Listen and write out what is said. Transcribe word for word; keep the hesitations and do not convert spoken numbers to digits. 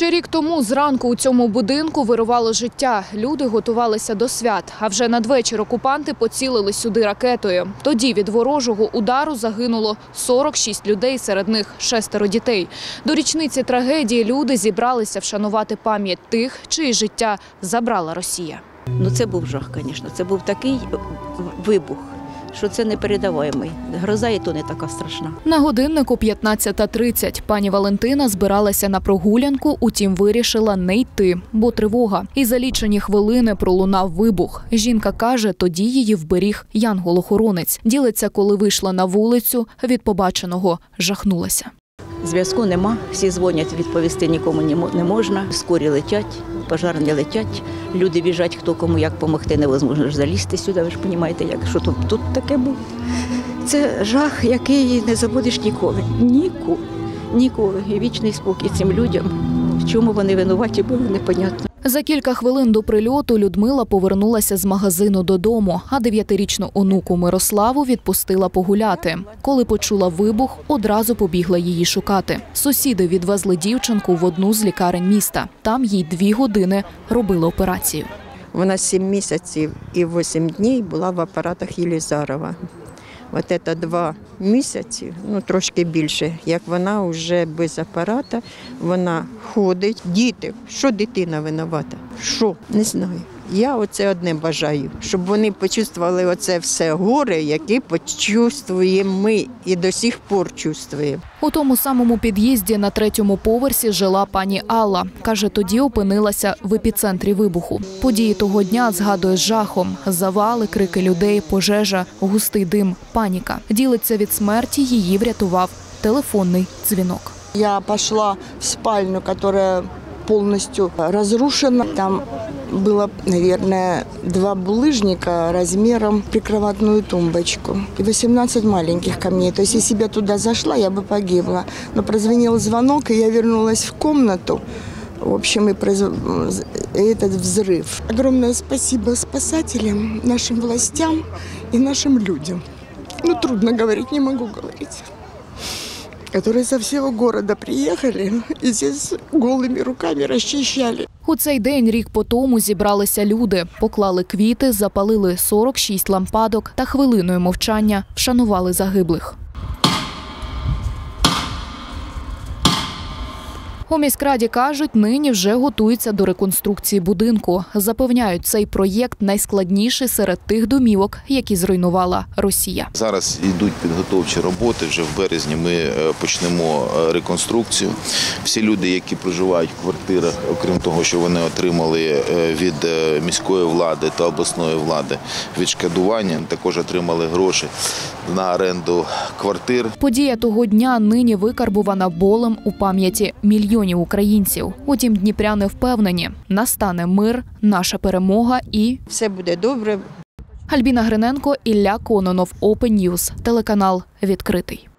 Ще рік тому зранку у цьому будинку вирувало життя. Люди готувалися до свят. А вже надвечір окупанти поцілили сюди ракетою. Тоді від ворожого удару загинуло сорок шість людей, серед них шестеро дітей. До річниці трагедії люди зібралися вшанувати пам'ять тих, чиї життя забрала Росія. Ну це був жах, звісно. Це був такий вибух, що це непередаваємо. Гроза і то не така страшна. На годиннику п'ятнадцята тридцять пані Валентина збиралася на прогулянку, утім вирішила не йти, бо тривога. І за лічені хвилини пролунав вибух. Жінка каже, тоді її вберіг янгол-охоронець. Ділиться, коли вийшла на вулицю, від побаченого жахнулася. Зв'язку нема, всі дзвонять, відповісти нікому не можна. Скорі летять, пожежні летять, люди біжать, хто кому як допомогти, невозможно ж залізти сюди, ви ж розумієте, як, що тут, тут таке було. Це жах, який не забудеш ніколи, ніколи, ніколи. І вічний спокій цим людям, в чому вони винуваті були, непонятно. За кілька хвилин до прильоту Людмила повернулася з магазину додому, а дев'ятирічну онуку Мирославу відпустила погуляти. Коли почула вибух, одразу побігла її шукати. Сусіди відвезли дівчинку в одну з лікарень міста. Там їй дві години робили операцію. Вона сім місяців і вісім днів була в апаратах Ілізарова. Ось це два місяці, ну трошки більше, як вона вже без апарата, вона ходить. Діти, що дитина винувата? Що? Не знаю. Я оце одне бажаю, щоб вони почувствували оце все горе, яке почувствуємо ми і до сих пор чувствуємо. У тому самому під'їзді на третьому поверсі жила пані Алла. Каже, тоді опинилася в епіцентрі вибуху. Події того дня згадує з жахом. Завали, крики людей, пожежа, густий дим, паніка. Ділиться, від смерті її врятував телефонний дзвінок. Я пішла в спальню, яка полностью разрушена. Там было, наверное, два булыжника размером прикроватную тумбочку. И восемнадцать маленьких камней. То есть, если бы я туда зашла, я бы погибла. Но прозвенел звонок, и я вернулась в комнату. В общем, и произ... этот взрыв. Огромное спасибо спасателям, нашим властям и нашим людям. Ну, трудно говорить, не могу говорить. Которые со всего города приехали и здесь голыми руками расчищали. У цей день рік по тому зібралися люди, поклали квіти, запалили сорок шість лампадок та хвилиною мовчання вшанували загиблих. У міськраді кажуть, нині вже готуються до реконструкції будинку. Запевняють, цей проєкт найскладніший серед тих домівок, які зруйнувала Росія. Зараз йдуть підготовчі роботи, вже в березні ми почнемо реконструкцію. Всі люди, які проживають в квартирах, окрім того, що вони отримали від міської влади та обласної влади відшкодування, також отримали гроші на оренду квартир. Подія того дня нині викарбувана болем у пам'яті мільйонів українців. Утім, дніпряни впевнені, настане мир, наша перемога і... Все буде добре. Альбіна Гриненко, Ілля Кононов, Опенюс, телеканал «Відкритий».